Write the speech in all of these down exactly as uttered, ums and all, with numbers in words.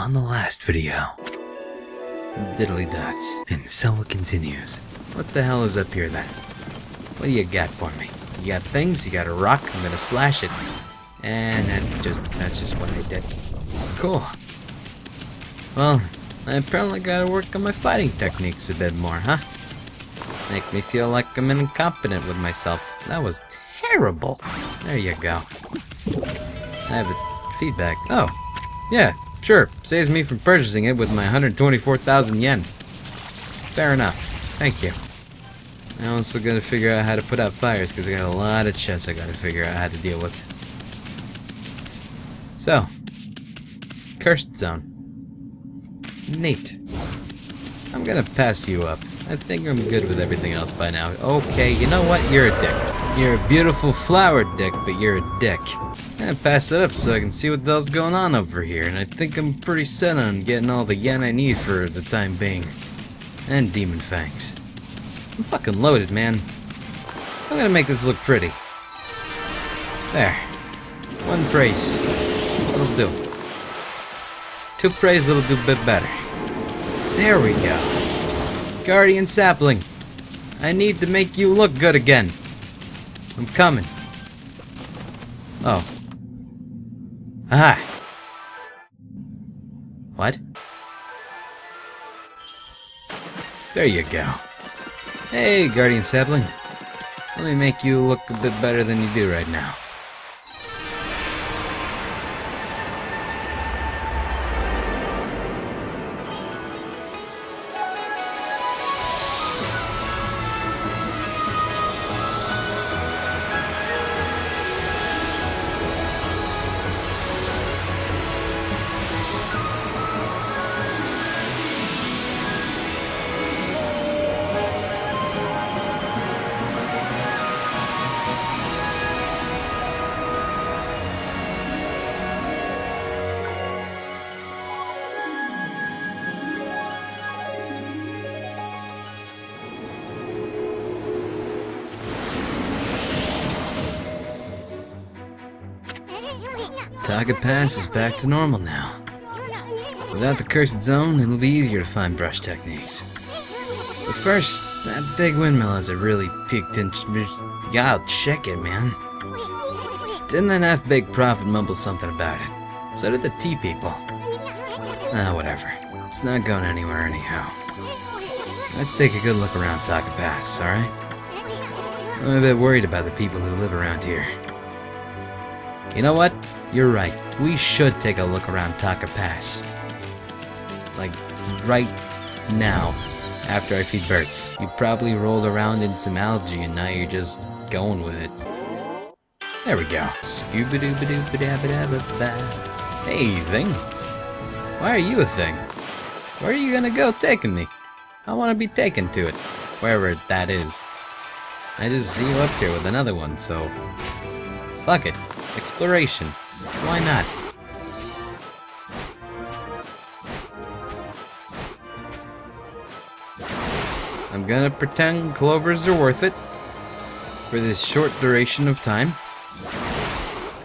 on the last video. Diddly dots. And so it continues. What the hell is up here then? What do you got for me? You got things, you got a rock, I'm gonna slash it. And that's just, that's just what I did. Cool. Well, I apparently gotta work on my fighting techniques a bit more, huh? Make me feel like I'm incompetent with myself. That was terrible. There you go. I have a feedback. Oh, yeah, sure. Saves me from purchasing it with my one hundred twenty-four thousand yen. Fair enough. Thank you. I'm also gonna figure out how to put out fires because I got a lot of chests I gotta figure out how to deal with. So, cursed zone. Neat. I'm gonna pass you up. I think I'm good with everything else by now. Okay, you know what? You're a dick. You're a beautiful flower dick, but you're a dick. I'm gonna pass it up so I can see what the hell's going on over here, and I think I'm pretty set on getting all the yen I need for the time being. And demon fangs. I'm fucking loaded, man. I'm gonna make this look pretty. There. One praise. That'll do. Two praise, that'll do a bit better. There we go. Guardian sapling, I need to make you look good again. I'm coming. Oh. Aha. What? There you go. Hey, Guardian sapling. Let me make you look a bit better than you do right now. Taka Pass is back to normal now. Without the cursed zone, it'll be easier to find brush techniques. But first, that big windmill has a really peaked in... Y'all check it, man. Didn't that half-baked prophet mumble something about it? So did the tea people. Ah, whatever. It's not going anywhere anyhow. Let's take a good look around Taka Pass, alright? I'm a bit worried about the people who live around here. You know what? You're right. We should take a look around Taka Pass. Like, right now, after I feed birds. You probably rolled around in some algae and now you're just going with it. There we go. Scooba-dooba-dooba-dabba-dabba-ba. Hey, thing. Why are you a thing? Where are you gonna go taking me? I wanna be taken to it. Wherever that is. I just see you up here with another one, so... Fuck it. Exploration. Why not? I'm gonna pretend clovers are worth it for this short duration of time,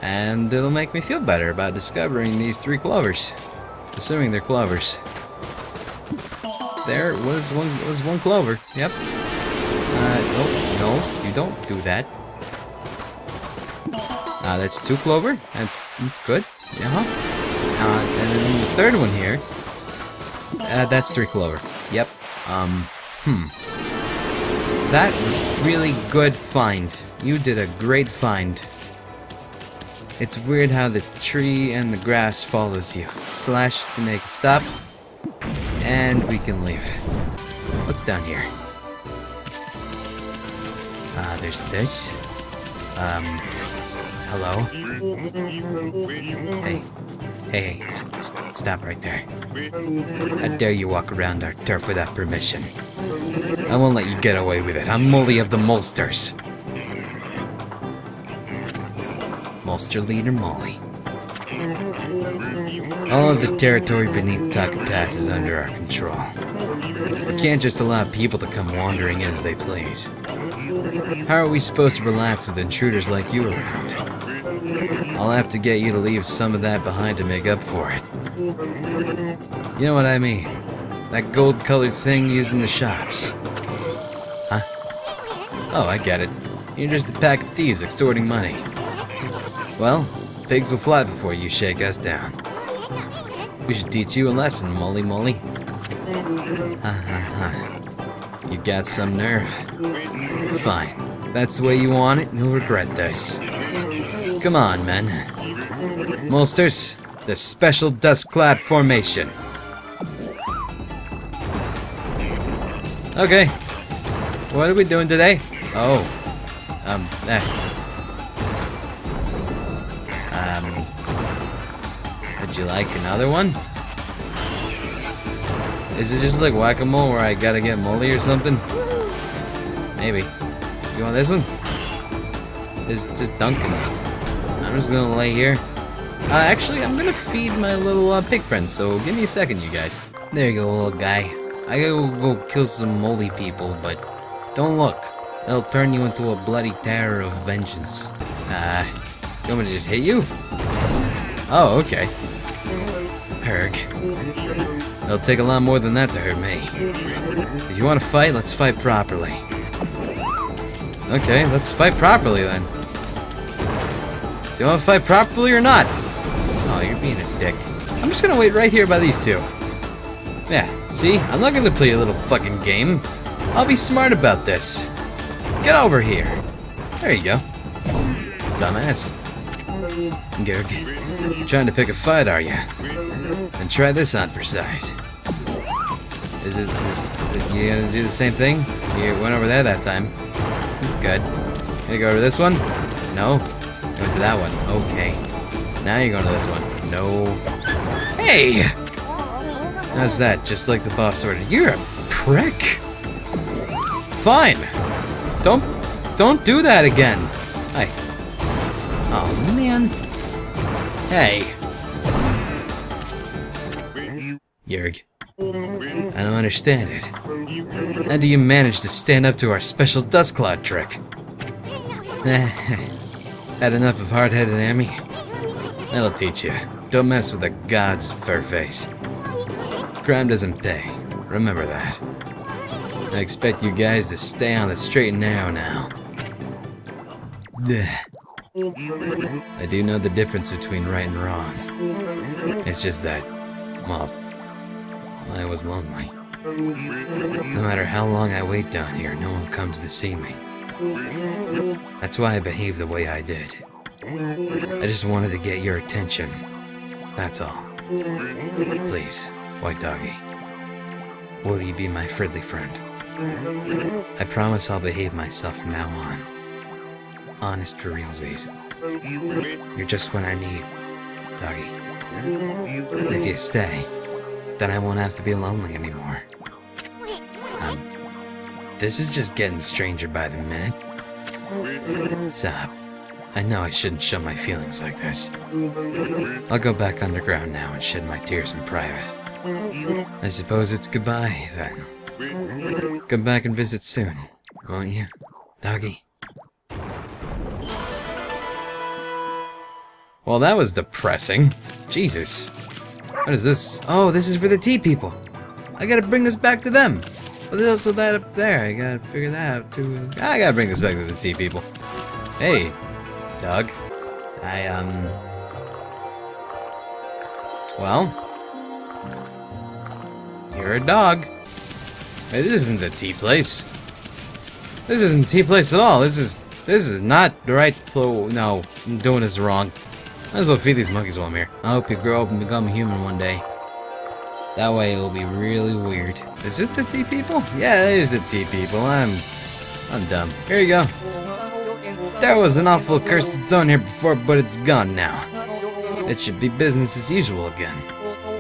and it'll make me feel better about discovering these three clovers, assuming they're clovers. There was one was one clover. Yep. Uh, no, no, you don't do that. Uh, that's two clover. That's, that's good. Uh-huh. Uh, and then the third one here. Uh, that's three clover. Yep. Um, hmm. That was really good find. You did a great find. It's weird how the tree and the grass follows you. Slash to make it stop. And we can leave. What's down here? Uh, there's this. Um... Hello? Hey. Hey, hey, st st stop right there. How dare you walk around our turf without permission? I won't let you get away with it. I'm Molly of the Molsters. Molster leader Molly. All of the territory beneath Taka Pass is under our control. We can't just allow people to come wandering in as they please. How are we supposed to relax with intruders like you around? I'll have to get you to leave some of that behind to make up for it. You know what I mean? That gold-colored thing used in the shops. Huh? Oh, I get it. You're just a pack of thieves extorting money. Well, pigs will fly before you shake us down. We should teach you a lesson, Molly Molly. Ha ha ha. You got some nerve. Fine. If that's the way you want it, you'll regret this. Come on, men. Molsters, the special dust-clad formation. Okay. What are we doing today? Oh. Um, eh. Um. Would you like another one? Is it just like whack-a-mole where I gotta get Molly or something? Maybe. You want this one? It's just Duncan. I'm just gonna lay here. Uh, actually, I'm gonna feed my little uh, pig friend, so give me a second, you guys. There you go, little guy. I gotta go kill some molly people, but don't look. It'll turn you into a bloody terror of vengeance. Uh, you want me to just hit you? Oh, okay. Herg. It'll take a lot more than that to hurt me. If you want to fight, let's fight properly. Okay, let's fight properly then. Do you want to fight properly or not? Oh, you're being a dick. I'm just gonna wait right here by these two. Yeah, see? I'm not gonna play your little fucking game. I'll be smart about this. Get over here. There you go. Dumbass. Gerg. Trying to pick a fight, are ya? And try this on for size. Is it... Is it you gonna do the same thing? You went over there that time. That's good. Gonna go over this one? No. I went to that one. Okay. Now you're going to this one. No. Hey! How's that? Just like the boss ordered. You're a prick! Fine! Don't... Don't do that again! Hi. Oh, man. Hey. Yerg. I don't understand it. How do you manage to stand up to our special dust cloud trick? Had enough of hard-headed Amy? That'll teach you. Don't mess with the gods, Furface. Crime doesn't pay. Remember that. I expect you guys to stay on the straight and narrow now. I do know the difference between right and wrong. It's just that, well, I was lonely. No matter how long I wait down here, no one comes to see me. That's why I behaved the way I did. I just wanted to get your attention. That's all. Please, White Doggy. Will you be my friendly friend? I promise I'll behave myself from now on. Honest for realsies. You're just what I need, Doggy. If you stay, then I won't have to be lonely anymore. Um... This is just getting stranger by the minute. Stop. I know I shouldn't show my feelings like this. I'll go back underground now and shed my tears in private. I suppose it's goodbye, then. Come back and visit soon, won't you, Doggy? Well, that was depressing. Jesus. What is this? Oh, this is for the tea people. I gotta bring this back to them. But there's also that up there. I gotta figure that out too. I gotta bring this back to the tea people. Hey, Doug. I, um... Well... You're a dog. Hey, this isn't the tea place. This isn't tea place at all. This is... This is not the right plo... No, I'm doing this wrong. Might as well feed these monkeys while I'm here. I hope you grow up and become a human one day. That way it'll be really weird. Is this the tea people? Yeah, there's the tea people. I'm... I'm dumb. Here you go. There was an awful cursed zone here before, but it's gone now. It should be business as usual again.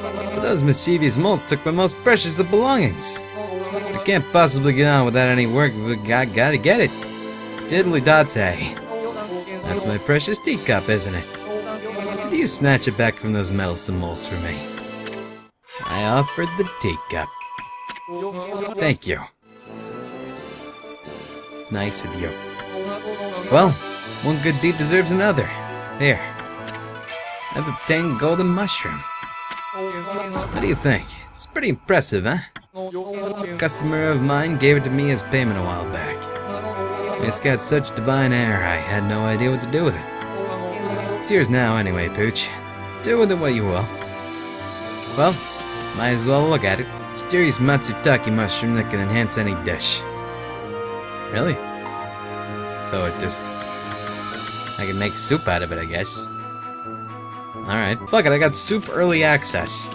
But those mischievous moles took my most precious of belongings. I can't possibly get on without any work, but I gotta get it. Diddly dots, hey. That's my precious teacup, isn't it? Did you snatch it back from those meddlesome moles for me? I offered the teacup. Thank you. It's nice of you. Well, one good deed deserves another. Here, I've obtained golden mushroom. What do you think? It's pretty impressive, huh? A customer of mine gave it to me as payment a while back. It's got such divine air, I had no idea what to do with it. It's yours now anyway, Pooch. Do with it what you will. Well, might as well look at it. Mysterious Matsutake mushroom that can enhance any dish. Really? So it just... I can make soup out of it, I guess. Alright. Fuck it, I got soup early access.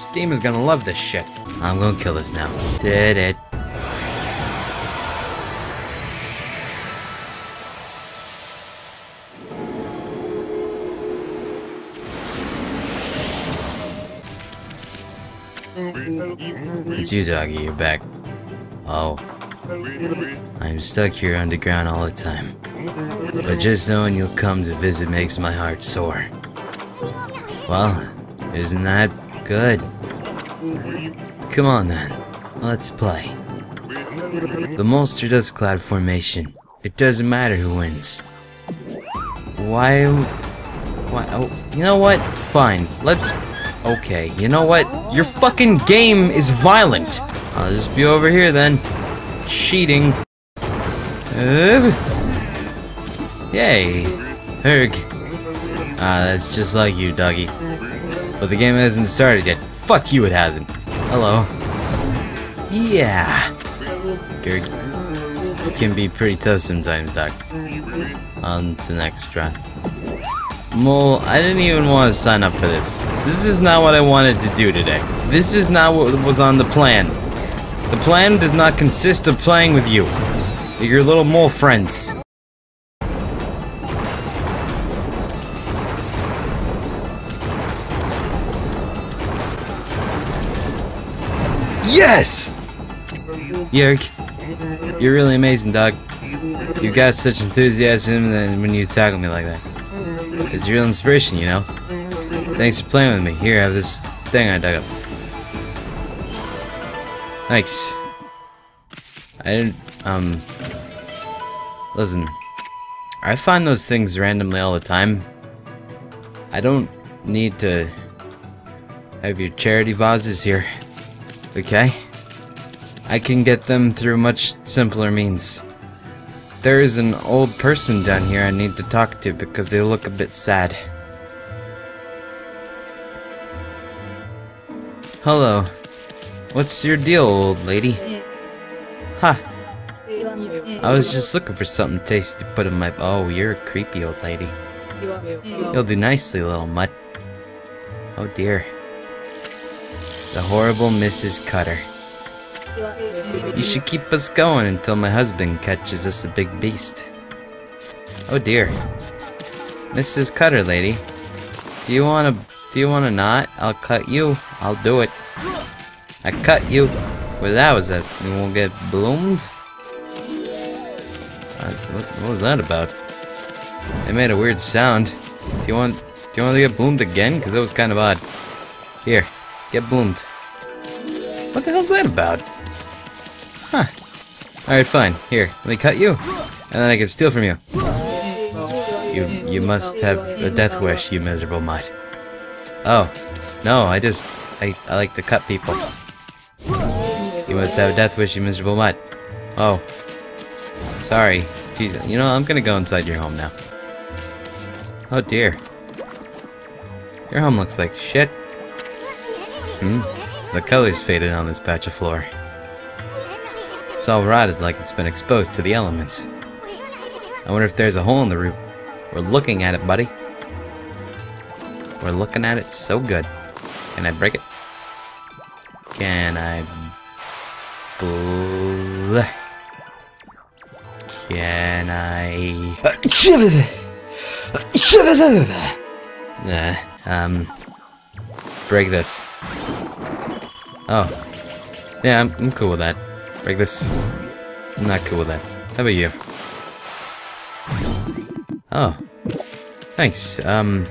Steam is gonna love this shit. I'm gonna kill this now. Did it. It's you, doggy, you're back. Oh. I'm stuck here underground all the time. But just knowing you'll come to visit makes my heart sore. Well, isn't that good? Come on then, let's play. The monster does cloud formation. It doesn't matter who wins. Why... Why... Oh, you know what? Fine, let's... Okay, you know what? Your fucking game is violent! I'll just be over here then. Cheating. Uh, yay. Herg. Ah, that's just like you, doggy. But the game hasn't started yet. Fuck you, it hasn't. Hello. Yeah. Gerg. It can be pretty tough sometimes, Doc. On to next run. Mole, I didn't even want to sign up for this. This is not what I wanted to do today. This is not what was on the plan. The plan does not consist of playing with you. Your little mole friends. Yes! Yerk, you're really amazing, dog. You've got such enthusiasm when you tackle me like that. It's real inspiration, you know? Thanks for playing with me. Here, I have this thing I dug up. Thanks. I didn't, um... Listen. I find those things randomly all the time. I don't need to have your charity vases here. Okay? I can get them through much simpler means. There is an old person down here I need to talk to because they look a bit sad. Hello. What's your deal, old lady? Ha! Huh. I was just looking for something tasty to put in my... Oh, you're a creepy old lady. You'll do nicely, little mutt. Oh dear. The horrible Missus Cutter. You should keep us going until my husband catches us a big beast. Oh dear. Missus Cutter lady. Do you wanna do you wanna not? I'll cut you. I'll do it. I cut you. Well, that was it. You won't get bloomed? Uh, what, what was that about? It made a weird sound. Do you want do you want to get bloomed again? Cause that was kind of odd. Here, get bloomed. What the hell's that about? Huh. Alright, fine. Here, let me cut you. And then I can steal from you. You you must have a death wish, you miserable mutt. Oh. No, I just... I, I like to cut people. You must have a death wish, you miserable mutt. Oh. Sorry. Jesus. You know, I'm gonna go inside your home now. Oh dear. Your home looks like shit. Hmm. The color's faded on this patch of floor. It's all rotted like it's been exposed to the elements. I wonder if there's a hole in the roof. We're looking at it, buddy. We're looking at it so good. Can I break it? Can I... Bl Can I... Uh, um... Break this. Oh. Yeah, I'm, I'm cool with that. Break this. I'm not cool with that. How about you? Oh. Thanks. Um...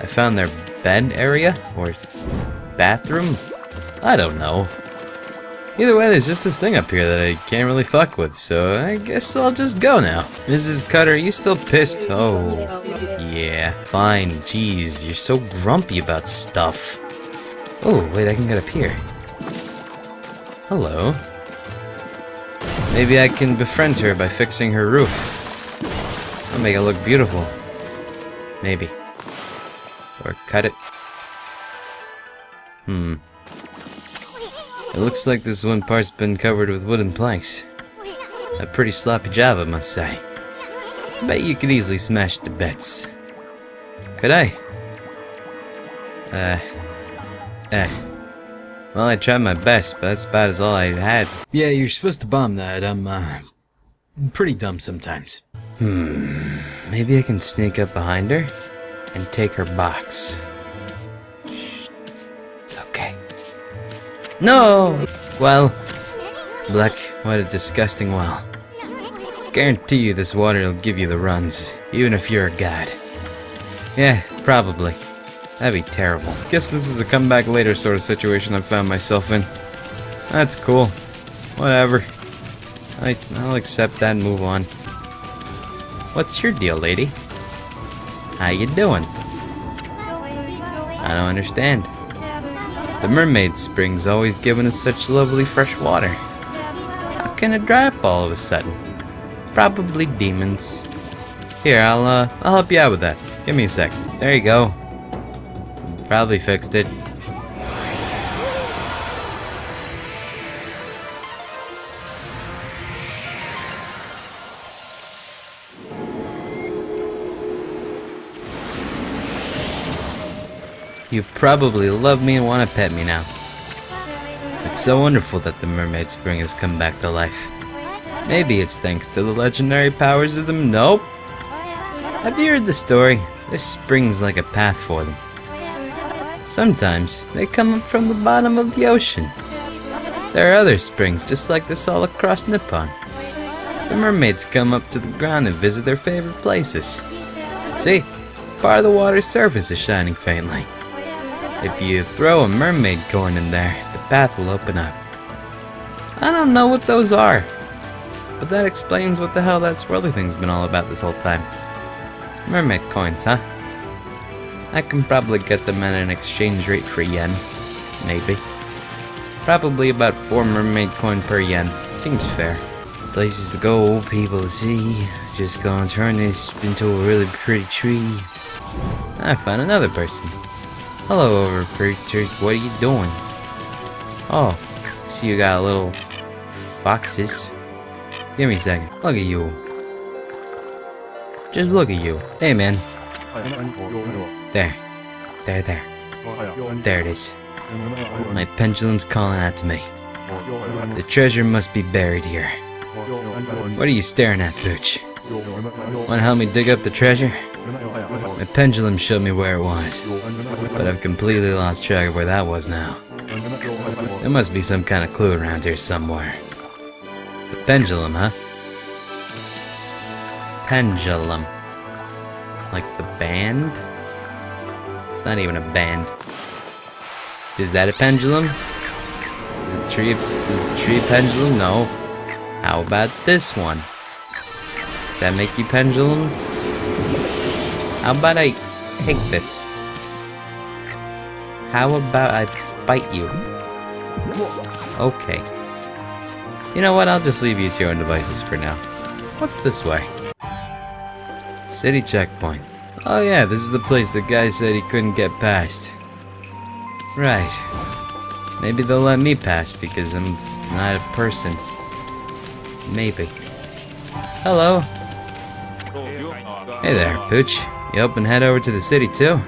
I found their bed area? Or bathroom? I don't know. Either way, there's just this thing up here that I can't really fuck with, so I guess I'll just go now. Missus Cutter, are you still pissed? Oh, yeah. Fine, jeez, you're so grumpy about stuff. Oh, wait, I can get up here. Hello. Maybe I can befriend her by fixing her roof. I'll make it look beautiful. Maybe. Or cut it. Hmm. It looks like this one part's been covered with wooden planks. A pretty sloppy job, I must say. Bet you could easily smash the bits. Could I? Uh. Eh. Well, I tried my best, but that's about as all I had. Yeah, you're supposed to bomb that. I'm, uh, pretty dumb sometimes. Hmm. Maybe I can sneak up behind her and take her box. Shh. It's okay. No! Well, Black, what a disgusting well. Guarantee you this water will give you the runs, even if you're a god. Yeah, probably. That'd be terrible. Guess this is a comeback later sort of situation I've found myself in. That's cool. Whatever. I, I'll accept that and move on. What's your deal, lady? How you doing? I don't understand. The Mermaid Spring's always given us such lovely fresh water. How can it dry up all of a sudden? Probably demons. Here, I'll, uh, I'll help you out with that. Give me a sec. There you go. Probably fixed it. You probably love me and want to pet me now. It's so wonderful that the Mermaid Spring has come back to life. Maybe it's thanks to the legendary powers of them. Nope. Have you heard the story? This spring's like a path for them. Sometimes they come up from the bottom of the ocean. There are other springs just like this all across Nippon. The mermaids come up to the ground and visit their favorite places. See, part of the water's surface is shining faintly. If you throw a mermaid corn in there, the path will open up. I don't know what those are, but that explains what the hell that swirly thing's been all about this whole time. Mermaid coins, huh? I can probably get them at an exchange rate for yen, maybe. Probably about four mermaid coin per yen. Seems fair. Places to go, people to see. Just gonna turn this into a really pretty tree. I found another person. Hello, over preacher. What are you doing? Oh, see, you got little foxes. Give me a second. Look at you. Just look at you. Hey, man. There. There, there. There it is. My pendulum's calling out to me. The treasure must be buried here. What are you staring at, Pooch? Wanna help me dig up the treasure? My pendulum showed me where it was, but I've completely lost track of where that was now. There must be some kind of clue around here somewhere. The pendulum, huh? Pendulum. Like the band? It's not even a band. Is that a pendulum? Is the tree is the tree pendulum? No. How about this one? Does that make you pendulum? How about I take this? How about I bite you? Okay. You know what? I'll just leave you to your own devices for now. What's this way? City checkpoint. Oh yeah, this is the place the guy said he couldn't get past. Right. Maybe they'll let me pass because I'm not a person. Maybe. Hello. Hey there, Pooch. You up and head over to the city too?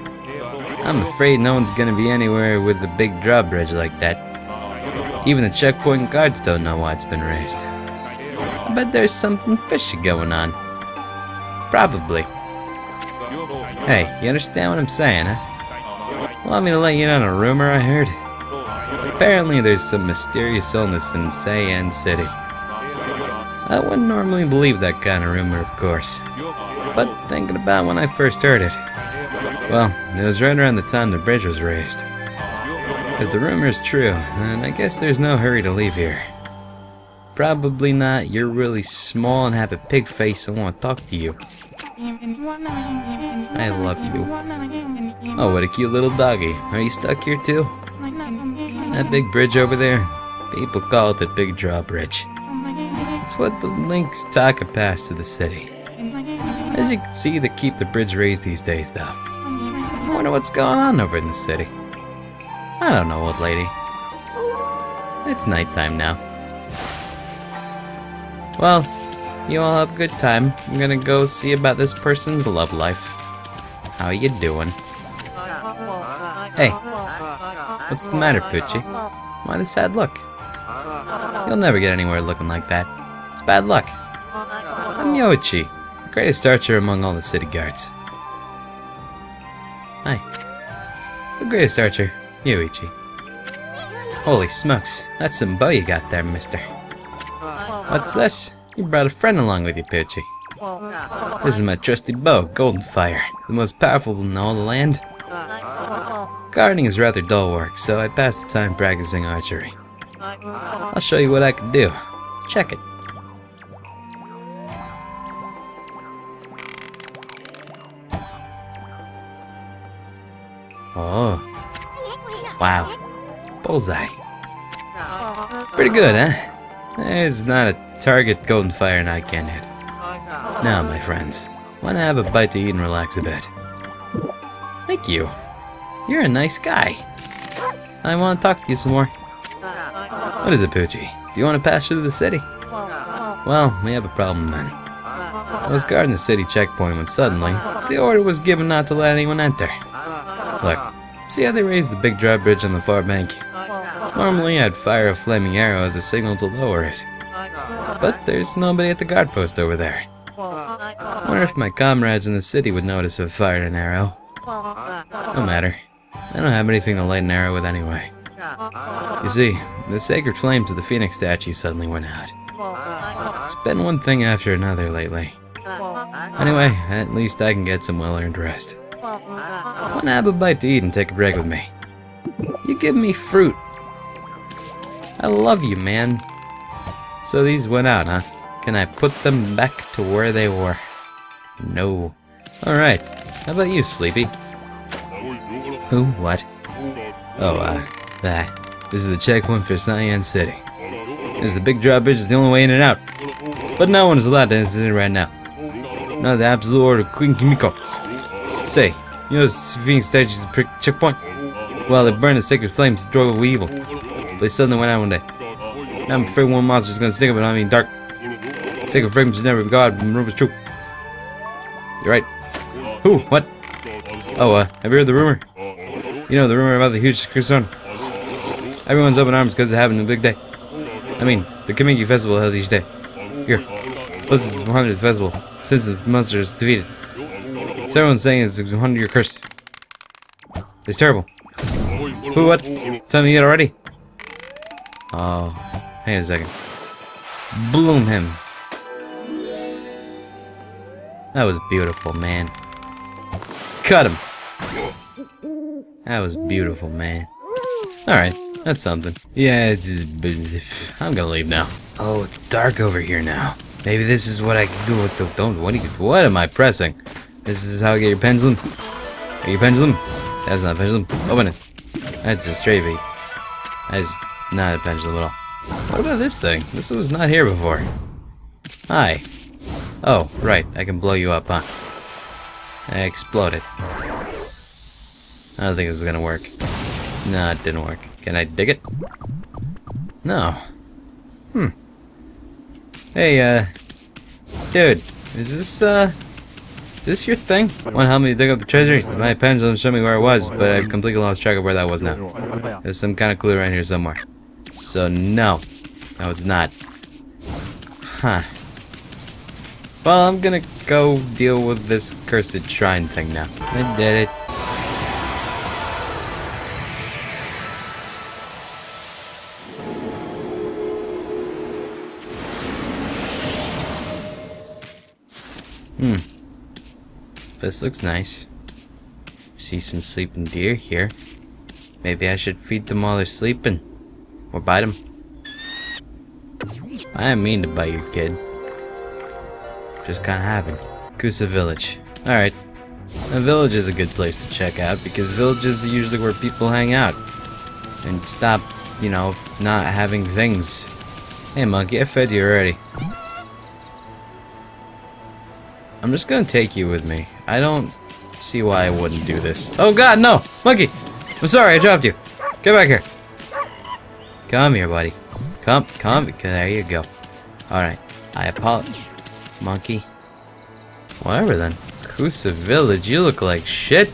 I'm afraid no one's gonna be anywhere with the big drawbridge like that. Even the checkpoint guards don't know why it's been raised. I bet there's something fishy going on. Probably. Hey, you understand what I'm saying, huh? Want me to let you in on a rumor I heard? Apparently there's some mysterious illness in Sei'an City. I wouldn't normally believe that kind of rumor, of course. But thinking about when I first heard it... Well, it was right around the time the bridge was raised. If the rumor's true, then I guess there's no hurry to leave here. Probably not. You're really small and have a pig face and want to talk to you. I love you. Oh, what a cute little doggy. Are you stuck here too? That big bridge over there? People call it the Big Drawbridge. It's what the Lynx Taka Pass to the city. As you can see, they keep the bridge raised these days though. I wonder what's going on over in the city. I don't know, old lady. It's nighttime now. Well, you all have a good time. I'm gonna go see about this person's love life. How you doing? Hey, what's the matter, Poochie? Why the sad look? You'll never get anywhere looking like that. It's bad luck. I'm Yoichi, the greatest archer among all the city guards. Hi. The greatest archer. Yoichi. Holy smokes, that's some bow you got there, mister. What's this? You brought a friend along with you, Pidgey. This is my trusty bow, Golden Fire, the most powerful in all the land. Gardening is rather dull work, so I pass the time practicing archery. I'll show you what I can do. Check it. Oh. Wow. Bullseye. Pretty good, huh? There's not a target Golden Fire and I can't hit. Now, my friends, wanna have a bite to eat and relax a bit? Thank you. You're a nice guy. I wanna talk to you some more. What is it, Poochie? Do you wanna pass through the city? Well, we have a problem then. I was guarding the city checkpoint when suddenly, the order was given not to let anyone enter. Look. See how they raised the big drawbridge on the far bank? Normally I'd fire a flaming arrow as a signal to lower it. But there's nobody at the guard post over there. I wonder if my comrades in the city would notice if I fired an arrow. No matter. I don't have anything to light an arrow with anyway. You see, the sacred flames of the Phoenix statue suddenly went out. It's been one thing after another lately. Anyway, at least I can get some well-earned rest. I wanna have a bite to eat and take a break with me. You give me fruit. I love you, man. So these went out, huh? Can I put them back to where they were? No. Alright, how about you, Sleepy? Who? What? Oh, uh, that. This is the checkpoint for Sei'an City. This is the big drawbridge, is the only way in and out. But no one is allowed to enter right now. Not the absolute order of Queen Kimiko. Say, you know the Phoenix statue's a checkpoint? Well, they burned the sacred flames to destroy evil. They suddenly went out one day. Now I'm afraid one monster's gonna stick up and I mean dark. Sacred flames should never be God and rumor's true. You're right. Who? What? Oh, uh, have you heard the rumor? You know, the rumor about the huge Kusa. Everyone's up in arms because it happened on a big day. I mean, the Kamiki festival held each day. Here, this is the one hundredth festival since the monster is defeated. So everyone's saying it's under your curse. It's terrible. Who, what? Tell me it already? Oh, hang on a second. Bloom him. That was beautiful, man. Cut him. That was beautiful, man. Alright, that's something. Yeah, it's just, I'm gonna leave now. Oh, it's dark over here now. Maybe this is what I can do with the... Don't, what, do you, what am I pressing? This is how you get your pendulum. Are you pendulum? That's not a pendulum. Open it. That's a stray V. That's not a pendulum at all. What about this thing? This was not here before. Hi. Oh, right. I can blow you up, huh? I exploded. I don't think this is gonna work. No, it didn't work. Can I dig it? No. Hmm. Hey, uh... dude. Is this, uh... is this your thing? Want to help me dig up the treasure? My pendulum showed me where it was, but I've completely lost track of where that was now. There's some kind of clue around here somewhere. So no. No, it's not. Huh. Well, I'm gonna go deal with this cursed shrine thing now. I did it. Hmm. This looks nice. See some sleeping deer here. Maybe I should feed them while they're sleeping. Or bite them. I didn't mean to bite your kid. Just kinda happened. Kusa Village. Alright. A village is a good place to check out because villages are usually where people hang out. And stop, you know, not having things. Hey monkey, I fed you already. I'm just gonna take you with me. I don't see why I wouldn't do this. Oh god, no! Monkey! I'm sorry, I dropped you! Get back here! Come here, buddy. Come, come, there you go. Alright, I apologize. Monkey. Whatever then. Kusa Village, you look like shit!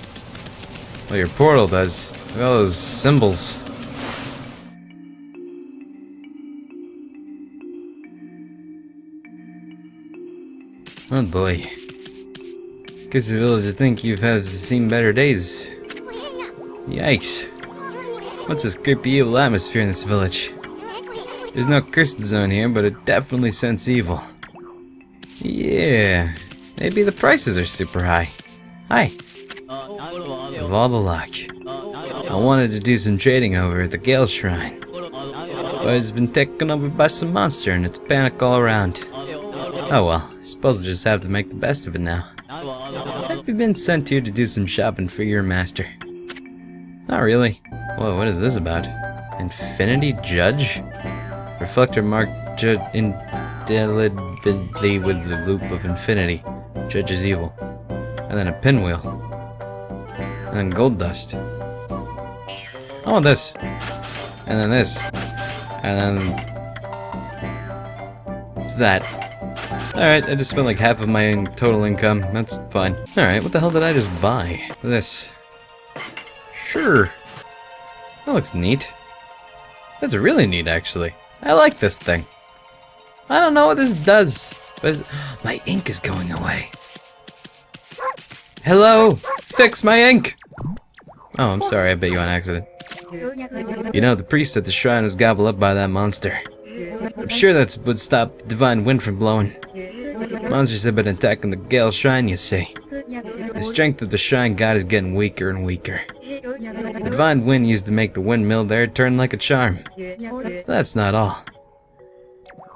Well, your portal does. Look at all those symbols. Oh boy. Kusa Village, I think you have seen better days. Yikes. What's this creepy evil atmosphere in this village? There's no cursed zone here, but it definitely scents evil. Yeah. Maybe the prices are super high. Hi. Of all the luck. I wanted to do some trading over at the Gale Shrine. But it's been taken over by some monster and it's panic all around. Oh well, I suppose I just have to make the best of it now. Have you been sent here to do some shopping for your master? Not really. Whoa, what is this about? Infinity Judge? Reflector marked ju indelibly with the loop of infinity. Judge is evil. And then a pinwheel. And then gold dust. I want this. And then this. And then... it's that. Alright, I just spent like half of my total income. That's fine. Alright, what the hell did I just buy? This. Sure. That looks neat. That's really neat, actually. I like this thing. I don't know what this does, but it's... my ink is going away. Hello! Fix my ink! Oh, I'm sorry, I bit you on accident. You know, the priest at the shrine was gobbled up by that monster. I'm sure that would stop Divine Wind from blowing. Monsters have been attacking the Gale Shrine, you see. The strength of the Shrine God is getting weaker and weaker. The Divine Wind used to make the windmill there turn like a charm. But that's not all.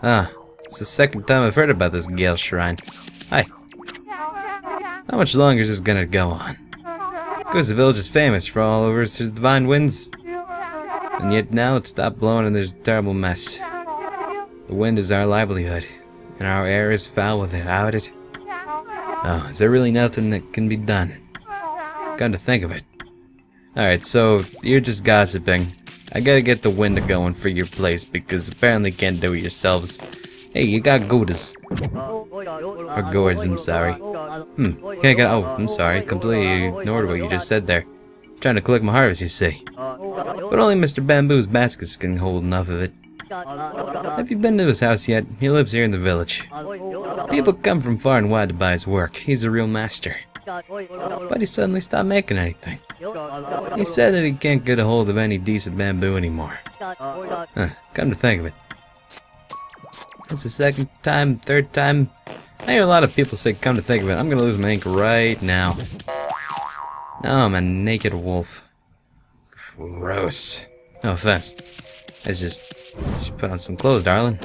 Ah, it's the second time I've heard about this Gale Shrine. Hi. How much longer is this gonna go on? Kusa Village is famous for all over its Divine Winds. And yet now it stopped blowing and there's a terrible mess. The wind is our livelihood, and our air is foul without it. Oh, is there really nothing that can be done? Come to think of it. Alright, so you're just gossiping. I gotta get the wind going for your place because apparently you can't do it yourselves. Hey, you got gourds. Or gourds, I'm sorry. Hmm, can't get. Oh, I'm sorry. Completely ignored what you just said there. I'm trying to collect my harvest, you see. But only Mister Bamboo's baskets can hold enough of it. Have you been to his house yet? He lives here in the village. People come from far and wide to buy his work. He's a real master. But he suddenly stopped making anything. He said that he can't get a hold of any decent bamboo anymore. Huh, come to think of it. It's the second time, third time. I hear a lot of people say, come to think of it. I'm gonna lose my ink right now. Now I'm a naked wolf. Gross. No offense. It's just... should put on some clothes, darling.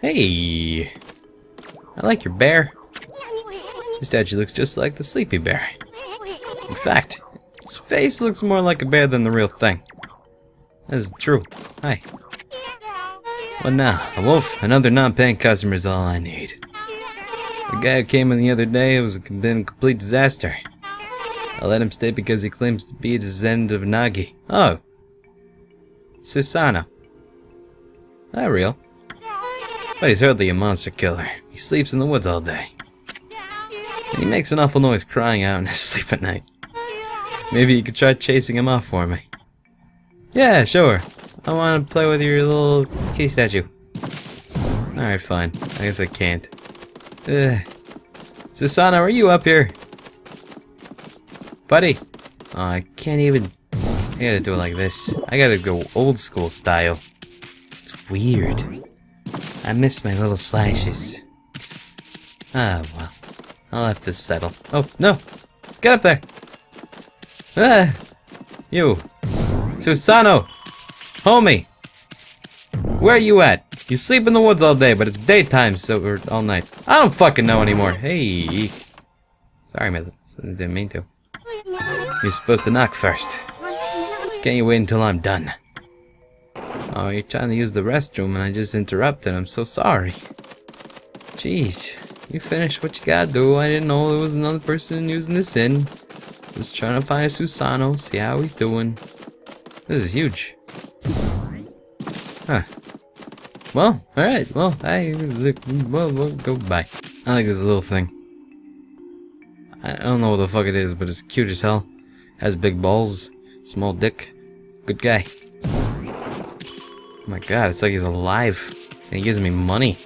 Hey! I like your bear. This statue looks just like the sleepy bear. In fact, its face looks more like a bear than the real thing. That is true. Hi. Well now, a wolf, another non-paying customer is all I need. The guy who came in the other day was a complete disaster. I let him stay because he claims to be a descendant of Nagi. Oh. Susano. Not real. But he's hardly a monster killer. He sleeps in the woods all day. And he makes an awful noise crying out in his sleep at night. Maybe you could try chasing him off for me. Yeah, sure. I want to play with your little key statue. Alright, fine. I guess I can't. Ugh. Susano, are you up here? Buddy! Oh, I can't even... I gotta do it like this. I gotta go old school style. It's weird. I miss my little slashes. Ah, well. I'll have to settle. Oh, no! Get up there! Ah! You. Susano! Homie! Where you at? You sleep in the woods all day, but it's daytime, so or all night. I don't fucking know anymore. Hey. Sorry, man. I didn't mean to. You're supposed to knock first. Can't you wait until I'm done? Oh, you're trying to use the restroom and I just interrupted. I'm so sorry. Jeez. You finished what you gotta do. I didn't know there was another person using this inn. Just trying to find a Susano, see how he's doing. This is huge. Huh. Well, alright. Well, I... Well, well, goodbye. I like this little thing. I don't know what the fuck it is, but it's cute as hell. Has big balls. Small dick. Good guy. Oh my god, it's like he's alive. And he gives me money.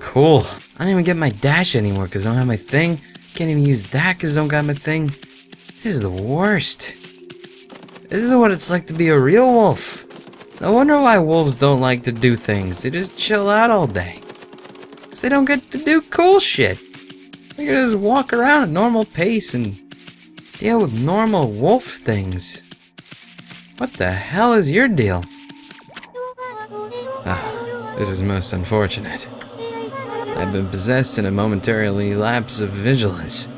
Cool. I don't even get my dash anymore because I don't have my thing. Can't even use that because I don't got my thing. This is the worst. This is what it's like to be a real wolf. No wonder why wolves don't like to do things. They just chill out all day. Because they don't get to do cool shit. They can just walk around at normal pace and deal with normal wolf things. What the hell is your deal? Ah, this is most unfortunate. I've been possessed in a momentarily lapse of vigilance.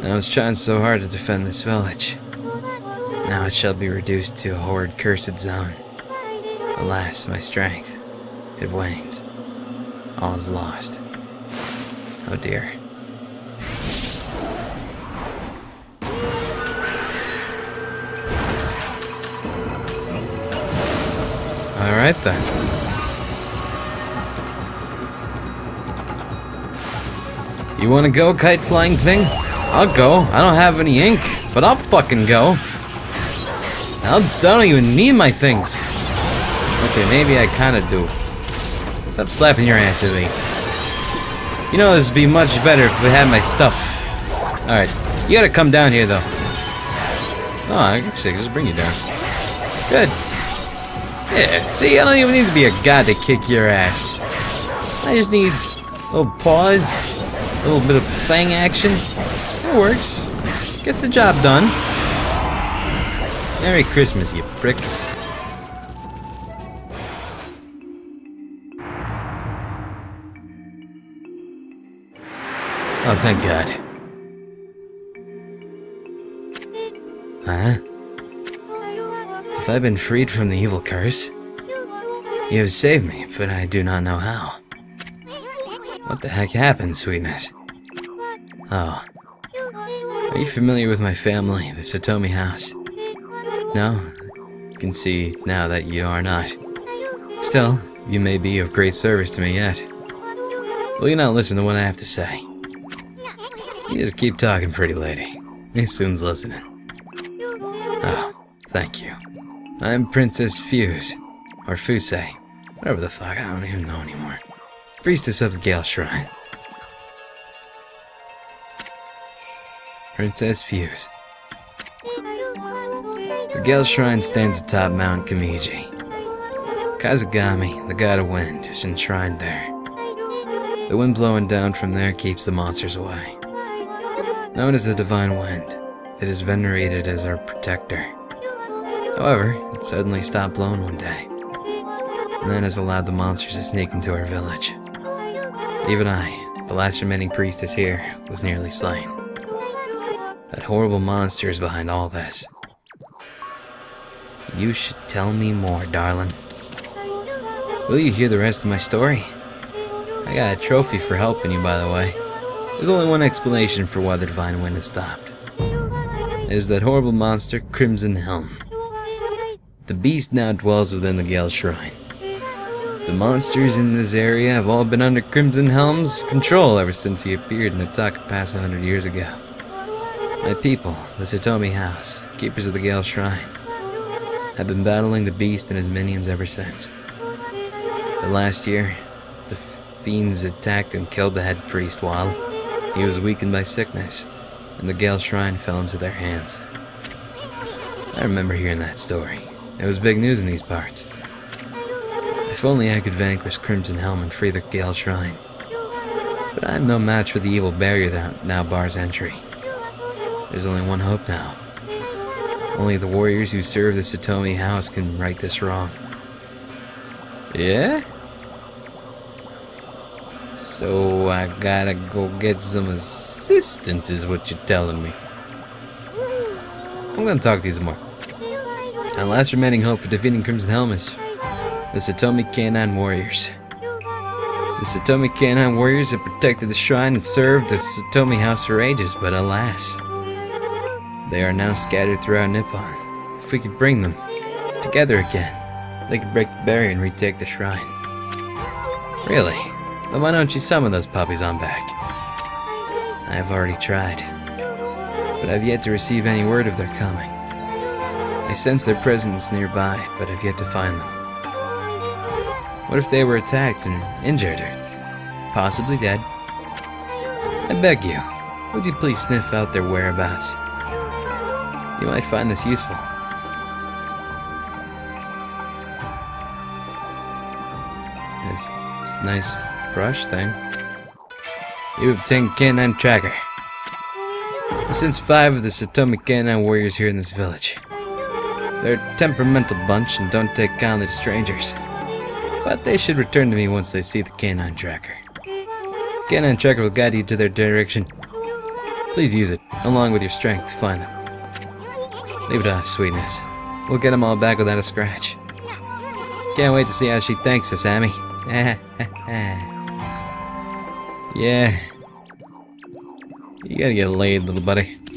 I was trying so hard to defend this village. Now it shall be reduced to a horrid cursed zone. Alas, my strength. It wanes. All is lost. Oh dear. Alright then. You wanna go, kite flying thing? I'll go. I don't have any ink, but I'll fucking go. I don't even need my things. Okay, maybe I kinda do. Stop slapping your ass at me. You know this would be much better if we had my stuff. Alright. You gotta come down here though. Oh, I actually can just bring you down. Good. Yeah, see, I don't even need to be a god to kick your ass. I just need a little pause, a little bit of fang action. It works. Gets the job done. Merry Christmas, you prick. Oh, thank God. Huh? If I've been freed from the evil curse, you have saved me, but I do not know how. What the heck happened, sweetness? Oh. Are you familiar with my family, the Satomi House? No? I can see now that you are not. Still, you may be of great service to me yet. Will you not listen to what I have to say? You just keep talking, pretty lady. Soon's listening. Oh, thank you. I'm Princess Fuse, or Fuse, whatever the fuck, I don't even know anymore. Priestess of the Gale Shrine. Princess Fuse. The Gale Shrine stands atop Mount Kimiji. Kazugami, the god of wind, is enshrined there. The wind blowing down from there keeps the monsters away. Known as the Divine Wind, it is venerated as our protector. However, it suddenly stopped blowing one day, and that has allowed the monsters to sneak into our village. Even I, the last remaining priestess here, was nearly slain. That horrible monster is behind all this. You should tell me more, darling. Will you hear the rest of my story? I got a trophy for helping you, by the way. There's only one explanation for why the Divine Wind has stopped. It is that horrible monster, Crimson Helm. The beast now dwells within the Gale Shrine. The monsters in this area have all been under Crimson Helm's control ever since he appeared in the Taka Pass a hundred years ago. My people, the Satomi House, keepers of the Gale Shrine, have been battling the beast and his minions ever since. But last year, the fiends attacked and killed the head priest while he was weakened by sickness, and the Gale Shrine fell into their hands. I remember hearing that story. It was big news in these parts. If only I could vanquish Crimson Helm and free the Gale Shrine. But I am no match for the evil barrier that now bars entry. There's only one hope now. Only the warriors who serve the Satomi House can right this wrong. Yeah? So I gotta go get some assistance is what you're telling me. I'm gonna talk to you some more. Our last remaining hope for defeating Crimson Helm is the Satomi Canine Warriors. The Satomi Canine Warriors have protected the shrine and served the Satomi House for ages, but alas, they are now scattered throughout Nippon. If we could bring them together again, they could break the barrier and retake the shrine. Really? Then why don't you summon those puppies on back? I have already tried, but I've yet to receive any word of their coming. I sense their presence nearby, but I've yet to find them. What if they were attacked and injured, or possibly dead? I beg you, would you please sniff out their whereabouts? You might find this useful. It's a nice brush thing. You obtained Canine Tracker. I sense five of the Satomi Canine Warriors here in this village. They're a temperamental bunch and don't take kindly to strangers. But they should return to me once they see the Canine Tracker. The Canine Tracker will guide you to their direction. Please use it, along with your strength, to find them. Leave it to us, sweetness. We'll get them all back without a scratch. Can't wait to see how she thanks us, Amy. Yeah. You gotta get laid, little buddy.